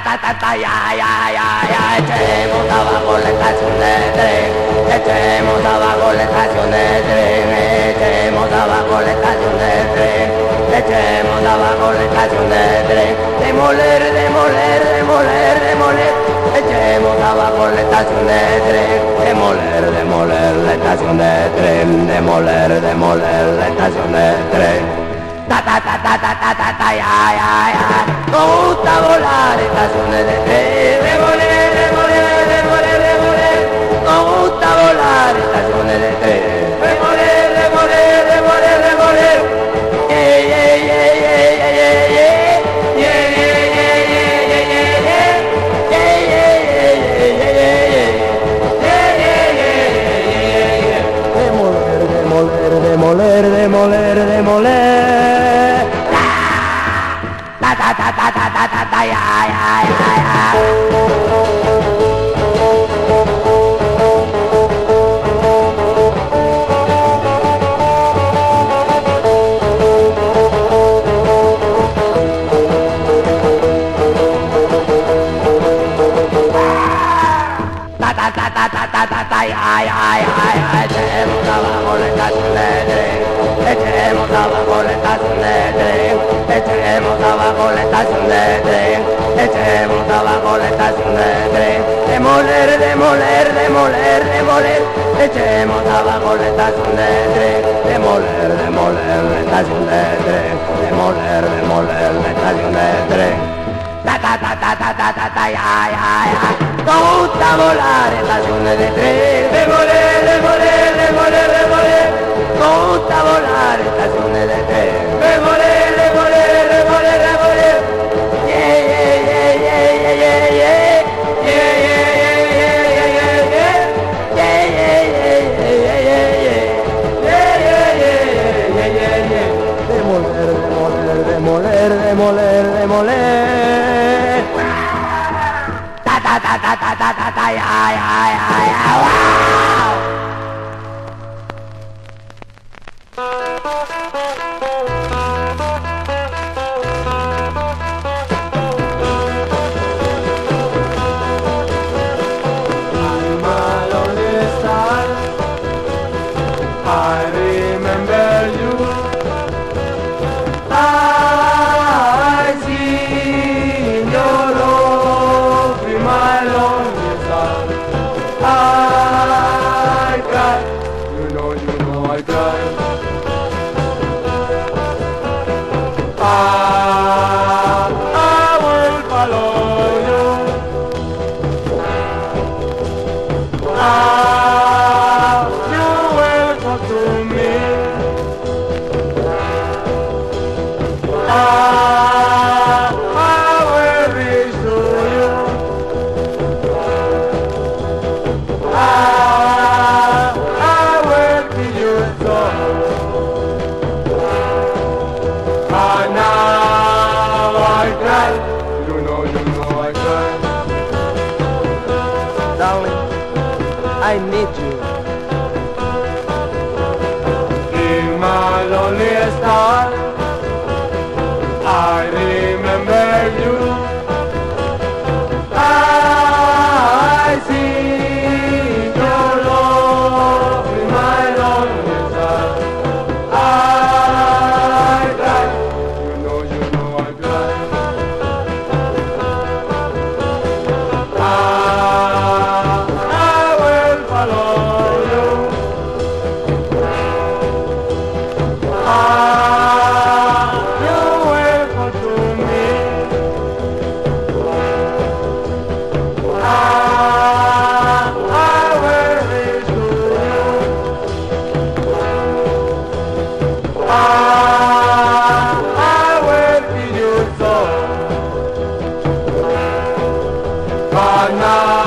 Echemos abajo la estación de tren, echemos abajo la estación de tren, echemos abajo la estación de tren, echemos abajo la estación de tren, demoler, demoler, demoler, demoler, echemos abajo la estación de tren, demoler, demoler la estación de tren, demoler, demoler la estación de tren. Ta ta ta ta ta ta ta ta ya ya ya. Nos gusta volar estaciones de tren, demoler, demoler, demoler, demoler. Nos gusta volar estaciones de tren, demoler, demoler, demoler, demoler. Yeah yeah yeah yeah yeah yeah yeah. Yeah yeah yeah yeah yeah yeah yeah. Yeah yeah yeah yeah yeah yeah yeah. Demoler, demoler, demoler, demoler, demoler. Ay, ay, ay, ay, ay, echemos abajo la estación de tren, echemos abajo la estación de tren, echemos abajo la estación de tren. Echemos abajo la estación de tren, demoler, demoler, demoler, demoler. Echemos abajo la estación de tren, demoler, demoler la estación de tren, demoler, demoler la estación de tren. Ta ta ta ta ta ta ta ta ya ya ya. Nos gusta volar estaciones de tren, demoler, demoler, demoler, demoler. Nos gusta volar estaciones de tren, demoler, demoler, demoler, demoler. Demoler, demoler, demoler. Ta ta ta ta ta ta ta ta ya ya ya ya. Now